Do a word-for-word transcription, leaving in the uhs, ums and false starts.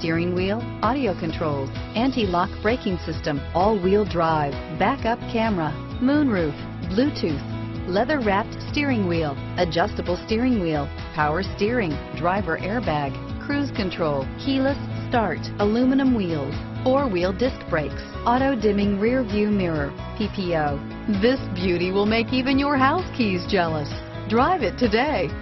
steering wheel audio controls, anti-lock braking system, all-wheel drive, backup camera, moonroof, Bluetooth, leather-wrapped steering wheel, adjustable steering wheel, power steering, driver airbag, cruise control, keyless start, aluminum wheels, four-wheel disc brakes, auto-dimming rear-view mirror, P P O. This beauty will make even your house keys jealous. Drive it today.